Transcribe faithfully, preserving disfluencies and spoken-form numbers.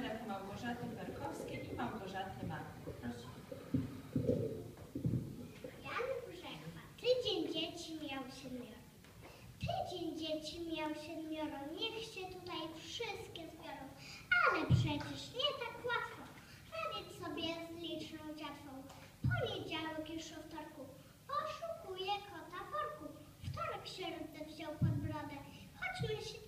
bohaterek Małgorzaty Perkowskiej i Małgorzaty Barke. Proszę. Jan Brzechwa. Tydzień dzieci miał siedmioro. Tydzień dzieci miał siedmioro. Niech się tutaj wszystkie zbiorą. Ale przecież nie tak łatwo radzić sobie z liczną dziatwą. Poniedziałek już o wtorku poszukuje kota worku. Wtorek środę wziął pod brodę. Chodźmy się